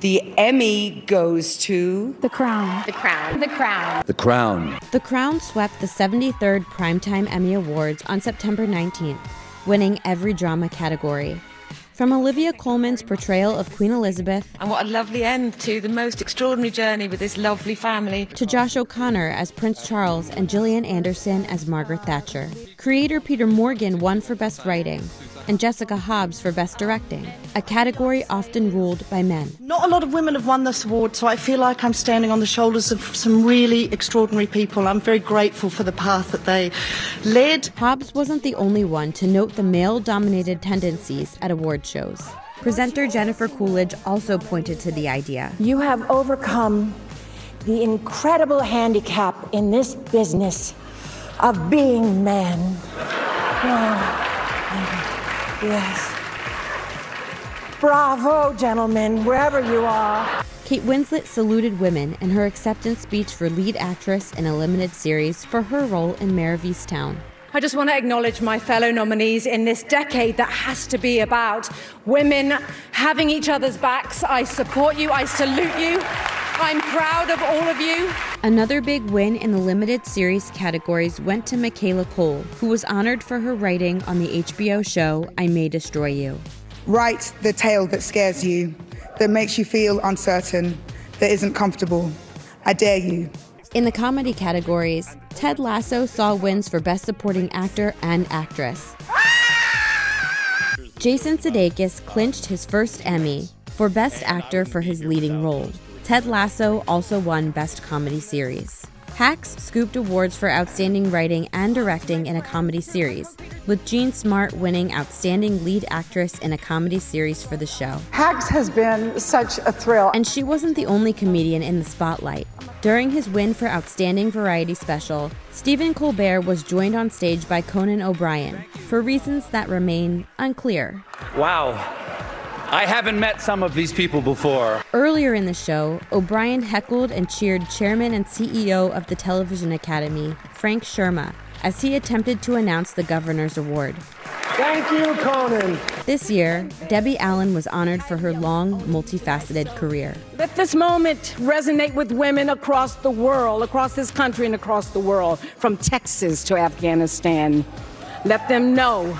The Emmy goes to... The Crown. The Crown. The Crown. The Crown. The Crown swept the 73rd Primetime Emmy Awards on September 19th, winning every drama category. From Olivia Colman's portrayal of Queen Elizabeth... And what a lovely end to the most extraordinary journey with this lovely family. ...to Josh O'Connor as Prince Charles and Gillian Anderson as Margaret Thatcher. Creator Peter Morgan won for Best Writing, and Jessica Hobbs for Best Directing, a category often ruled by men. Not a lot of women have won this award, so I feel like I'm standing on the shoulders of some really extraordinary people. I'm very grateful for the path that they led. Hobbs wasn't the only one to note the male-dominated tendencies at award shows. Presenter Jennifer Coolidge also pointed to the idea. You have overcome the incredible handicap in this business of being men. Yeah. Yes. Bravo, gentlemen, wherever you are. Kate Winslet saluted women in her acceptance speech for lead actress in a limited series for her role in Mare of Easttown. I just want to acknowledge my fellow nominees in this decade that has to be about women having each other's backs. I support you, I salute you, I'm proud of all of you. Another big win in the limited series categories went to Michaela Cole, who was honored for her writing on the HBO show I May Destroy You. Write the tale that scares you, that makes you feel uncertain, that isn't comfortable. I dare you. In the comedy categories, Ted Lasso saw wins for Best Supporting Actor and Actress. Jason Sudeikis clinched his first Emmy for Best Actor for his leading role. Ted Lasso also won Best Comedy Series. Hacks scooped awards for Outstanding Writing and Directing in a Comedy Series, with Jean Smart winning Outstanding Lead Actress in a Comedy Series for the show. Hacks has been such a thrill. And she wasn't the only comedian in the spotlight. During his win for Outstanding Variety Special, Stephen Colbert was joined on stage by Conan O'Brien for reasons that remain unclear. Wow. I haven't met some of these people before. Earlier in the show, O'Brien heckled and cheered Chairman and CEO of the Television Academy, Frank Sherma, as he attempted to announce the Governor's Award. Thank you, Conan. This year, Debbie Allen was honored for her long, multifaceted career. Let this moment resonate with women across the world, across this country and across the world, from Texas to Afghanistan. Let them know.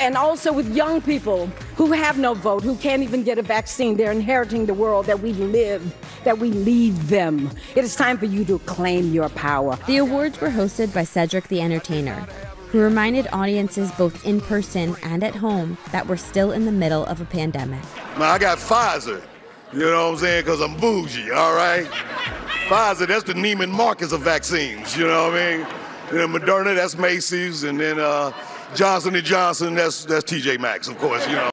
And also with young people who have no vote, who can't even get a vaccine. They're inheriting the world that we live, that we leave them. It is time for you to claim your power. The awards were hosted by Cedric the Entertainer, who reminded audiences both in person and at home that we're still in the middle of a pandemic. Now, I got Pfizer, you know what I'm saying, because I'm bougie, all right? Pfizer, that's the Neiman Marcus of vaccines, you know what I mean? And then Moderna, that's Macy's, and then... Johnson & Johnson, that's TJ Maxx, of course, you know.